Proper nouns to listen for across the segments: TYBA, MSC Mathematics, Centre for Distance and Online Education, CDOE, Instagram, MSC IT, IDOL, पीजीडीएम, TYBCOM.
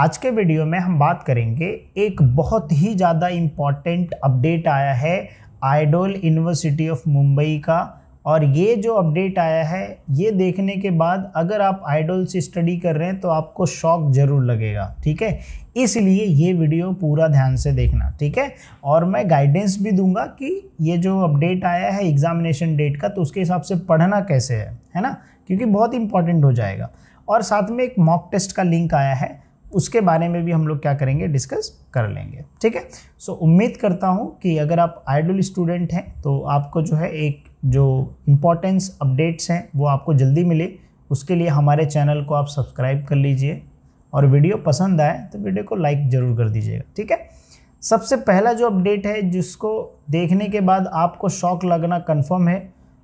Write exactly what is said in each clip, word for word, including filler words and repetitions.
आज के वीडियो में हम बात करेंगे एक बहुत ही ज़्यादा इम्पॉर्टेंट अपडेट आया है आइडोल यूनिवर्सिटी ऑफ मुंबई का। और ये जो अपडेट आया है ये देखने के बाद अगर आप आइडोल से स्टडी कर रहे हैं तो आपको शॉक ज़रूर लगेगा, ठीक है। इसलिए ये वीडियो पूरा ध्यान से देखना, ठीक है। और मैं गाइडेंस भी दूंगा कि ये जो अपडेट आया है एग्जामिनेशन डेट का तो उसके हिसाब से पढ़ना कैसे है, है ना, क्योंकि बहुत इंपॉर्टेंट हो जाएगा। और साथ में एक मॉक टेस्ट का लिंक आया है, उसके बारे में भी हम लोग क्या करेंगे, डिस्कस कर लेंगे, ठीक है। सो उम्मीद करता हूँ कि अगर आप आइडोल स्टूडेंट हैं तो आपको जो है एक जो इम्पोर्टेंस अपडेट्स हैं वो आपको जल्दी मिले। उसके लिए हमारे चैनल को आप सब्सक्राइब कर लीजिए और वीडियो पसंद आए तो वीडियो को लाइक ज़रूर कर दीजिएगा, ठीक है। सबसे पहला जो अपडेट है जिसको देखने के बाद आपको शॉक लगना कन्फर्म है,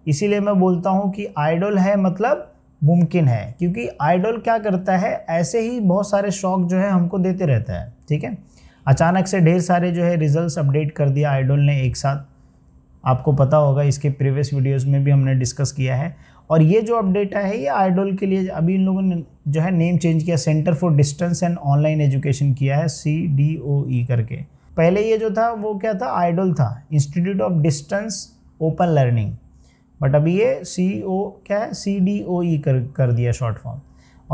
इसीलिए मैं बोलता हूँ कि आइडोल है मतलब मुमकिन है, क्योंकि आइडोल क्या करता है ऐसे ही बहुत सारे शॉक जो है हमको देते रहता है, ठीक है। अचानक से ढेर सारे जो है रिजल्ट्स अपडेट कर दिया आइडोल ने एक साथ, आपको पता होगा, इसके प्रीवियस वीडियोस में भी हमने डिस्कस किया है। और ये जो अपडेट है ये आइडोल के लिए अभी इन लोगों ने जो है नेम चेंज किया, centre for distance and online education किया है सी डी ओ ई करके। पहले ये जो था वो क्या था, आइडोल था, institute of distance open learning, but अभी ये सी ओ क्या है सी डी ओ ई कर कर दिया शॉर्ट फॉर्म।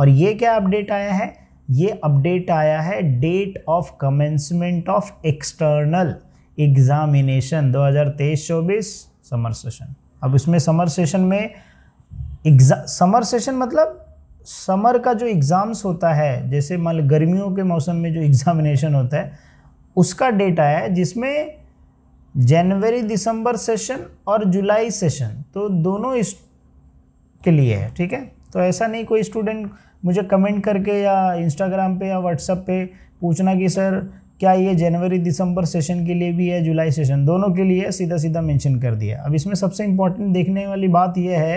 और ये क्या अपडेट आया है, ये अपडेट आया है date of commencement of external examination दो हज़ार तेईस चौबीस समर सेशन। अब इसमें समर सेशन में एग्जाम, समर सेशन मतलब समर का जो एग्ज़ाम्स होता है, जैसे मान गर्मियों के मौसम में जो एग्ज़ामिनेशन होता है उसका डेट आया है, जिसमें जनवरी दिसंबर सेशन और जुलाई सेशन तो दोनों इस के लिए है, ठीक है। तो ऐसा नहीं कोई स्टूडेंट मुझे कमेंट करके या इंस्टाग्राम पे या व्हाट्सएप पे पूछना कि सर क्या ये जनवरी दिसंबर सेशन के लिए भी है, जुलाई सेशन, दोनों के लिए सीधा सीधा मेंशन कर दिया। अब इसमें सबसे इम्पॉर्टेंट देखने वाली बात यह है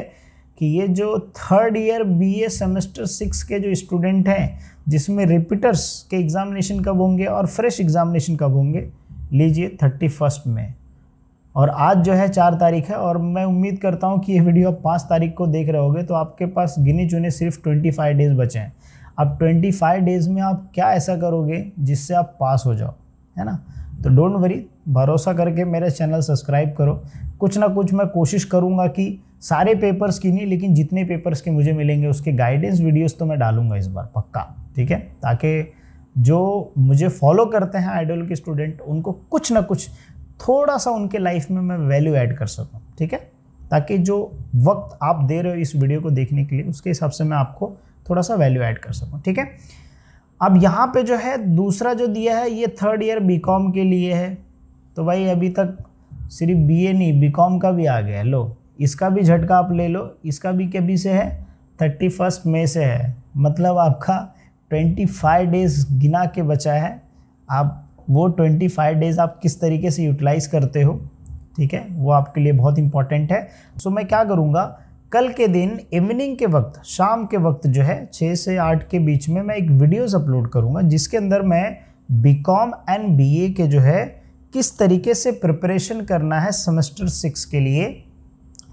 कि ये जो third year BA semester six के जो स्टूडेंट हैं जिसमें रिपीटर्स के एग्ज़ामिनेशन कब होंगे और फ्रेश एग्ज़ामिनेशन कब होंगे, लीजिए थर्टी फर्स्ट में। और आज जो है चार तारीख है और मैं उम्मीद करता हूँ कि ये वीडियो आप पाँच तारीख को देख रहे होगे, तो आपके पास गिने चुने सिर्फ ट्वेंटी फाइव डेज़ बचे हैं। अब ट्वेंटी फाइव डेज़ में आप क्या ऐसा करोगे जिससे आप पास हो जाओ, है ना। तो डोंट वरी, भरोसा करके मेरा चैनल सब्सक्राइब करो। कुछ ना कुछ मैं कोशिश करूँगा कि सारे पेपर्स की नहीं, लेकिन जितने पेपर्स के मुझे मिलेंगे उसके गाइडेंस वीडियोज़ तो मैं डालूँगा इस बार पक्का, ठीक है, ताकि जो मुझे फॉलो करते हैं आइडोल के स्टूडेंट उनको कुछ ना कुछ थोड़ा सा उनके लाइफ में मैं वैल्यू ऐड कर सकूं, ठीक है, ताकि जो वक्त आप दे रहे हो इस वीडियो को देखने के लिए उसके हिसाब से मैं आपको थोड़ा सा वैल्यू ऐड कर सकूं, ठीक है। अब यहाँ पे जो है दूसरा जो दिया है ये थर्ड ईयर बी कॉम के लिए है, तो भाई अभी तक सिर्फ बी ए नहीं बी कॉम का भी आ गया है, लो इसका भी झटका आप ले लो। इसका भी कभी से है, थर्टी फर्स्ट मई से है, मतलब आपका ट्वेंटी फाइव डेज़ गिना के बचा है। आप वो ट्वेंटी फाइव डेज़ आप किस तरीके से यूटिलाइज़ करते हो, ठीक है, वो आपके लिए बहुत इंपॉर्टेंट है। सो मैं क्या करूँगा, कल के दिन इवनिंग के वक्त, शाम के वक्त जो है छः से आठ के बीच में मैं एक वीडियोस अपलोड करूँगा जिसके अंदर मैं B com and B A के जो है किस तरीके से प्रिपरेशन करना है सेमेस्टर सिक्स के लिए,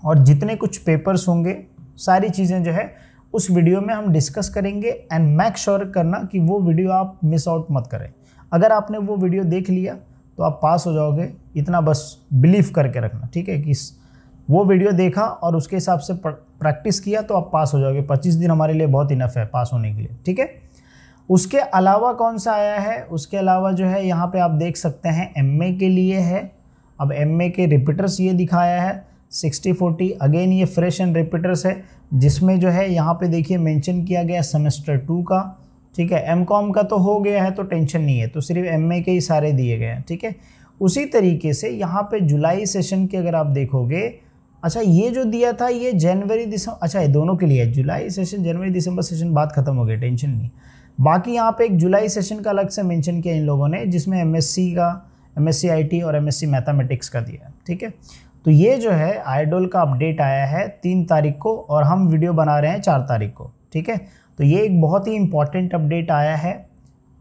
और जितने कुछ पेपर्स होंगे सारी चीज़ें जो है उस वीडियो में हम डिस्कस करेंगे। एंड मेक श्योर करना कि वो वीडियो आप मिस आउट मत करें। अगर आपने वो वीडियो देख लिया तो आप पास हो जाओगे, इतना बस बिलीव करके रखना, ठीक है, कि वो वीडियो देखा और उसके हिसाब से प्रैक्टिस किया तो आप पास हो जाओगे। पच्चीस दिन हमारे लिए बहुत इनफ है पास होने के लिए, ठीक है। उसके अलावा कौन सा आया है, उसके अलावा जो है यहाँ पर आप देख सकते हैं एम ए के लिए है। अब एम ए के रिपीटर्स ये दिखाया है सिक्सटी फोर्टी, अगेन ये फ्रेश एंड रिपीटर्स है, जिसमें जो है यहाँ पे देखिए मेंशन किया गया सेमेस्टर टू का, ठीक है। एम कॉम का तो हो गया है तो टेंशन नहीं है, तो सिर्फ एम ए के ही सारे दिए गए हैं, ठीक है। उसी तरीके से यहाँ पे जुलाई सेशन के अगर आप देखोगे, अच्छा ये जो दिया था ये जनवरी दिसंबर, अच्छा ये दोनों के लिए है, जुलाई सेशन जनवरी दिसंबर सेशन, बात खत्म हो गई, टेंशन नहीं। बाकी यहाँ पर एक जुलाई सेशन का अलग से मैंशन किया इन लोगों ने, जिसमें एम एस सी का, M S C I T और एम एस सी मैथामेटिक्स का दिया है, ठीक है। तो ये जो है आइडोल का अपडेट आया है तीन तारीख को और हम वीडियो बना रहे हैं चार तारीख को, ठीक है। तो ये एक बहुत ही इम्पॉर्टेंट अपडेट आया है।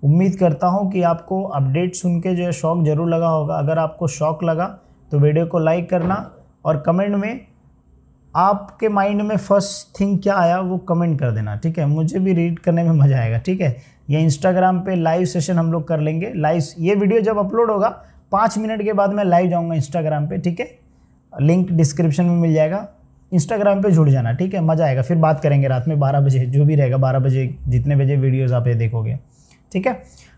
उम्मीद करता हूँ कि आपको अपडेट सुन के जो है शॉक ज़रूर लगा होगा। अगर आपको शॉक लगा तो वीडियो को लाइक करना और कमेंट में आपके माइंड में फर्स्ट थिंग क्या आया वो कमेंट कर देना, ठीक है, मुझे भी रीड करने में मज़ा आएगा, ठीक है। या इंस्टाग्राम पे लाइव सेशन हम लोग कर लेंगे। लाइव ये वीडियो जब अपलोड होगा पाँच मिनट के बाद मैं लाइव जाऊँगा इंस्टाग्राम पे, ठीक है। लिंक डिस्क्रिप्शन में मिल जाएगा, इंस्टाग्राम पे जुड़ जाना, ठीक है, मज़ा आएगा। फिर बात करेंगे रात में बारह बजे, जो भी रहेगा बारह बजे, जितने बजे वीडियोज़ आप ये देखोगे, ठीक है।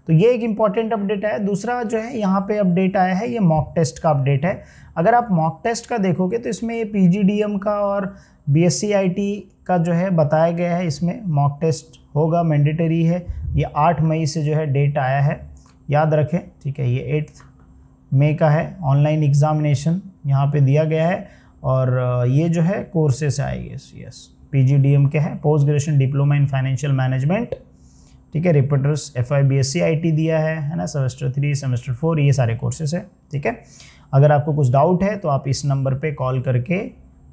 तो ये एक इम्पॉर्टेंट अपडेट है। दूसरा जो है यहाँ पे अपडेट आया है, ये मॉक टेस्ट का अपडेट है। अगर आप मॉक टेस्ट का देखोगे तो इसमें ये पीजीडीएम का और बीएससी आईटी का जो है बताया गया है, इसमें मॉक टेस्ट होगा, मैंडेटरी है। ये आठ मई से जो है डेट आया है, याद रखें, ठीक है। ये एट्थ मई का है ऑनलाइन एग्ज़ामिनेशन यहाँ पर दिया गया है, और ये जो है कोर्सेस आएंगे, यस, पीजीडीएम के हैं, post graduation diploma in financial management, ठीक है। रिपोर्टर्स एफआई बीएससी आईटी दिया है है ना, सेमेस्टर थ्री सेमेस्टर फोर, ये सारे कोर्सेस हैं, ठीक है। अगर आपको कुछ डाउट है तो आप इस नंबर पे कॉल करके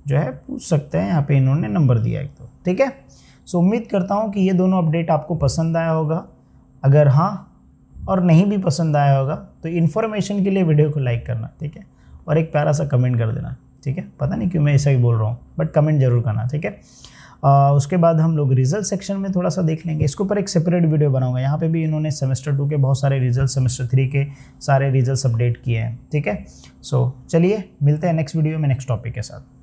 जो है पूछ सकते हैं, यहाँ पे इन्होंने नंबर दिया एक तो, ठीक है। सो उम्मीद करता हूँ कि ये दोनों अपडेट आपको पसंद आया होगा। अगर हाँ और नहीं भी पसंद आया होगा तो इन्फॉर्मेशन के लिए वीडियो को लाइक करना, ठीक है, और एक प्यारा सा कमेंट कर देना, ठीक है। पता नहीं क्यों मैं ऐसा ही बोल रहा हूँ, बट कमेंट जरूर करना, ठीक है। आ, उसके बाद हम लोग रिजल्ट सेक्शन में थोड़ा सा देख लेंगे, इसके ऊपर एक सेपरेट वीडियो बनाऊंगा। यहाँ पे भी इन्होंने सेमेस्टर टू के बहुत सारे रिजल्ट, सेमेस्टर थ्री के सारे रिजल्ट्स अपडेट किए हैं, ठीक है। सो चलिए मिलते हैं नेक्स्ट वीडियो में नेक्स्ट टॉपिक के साथ।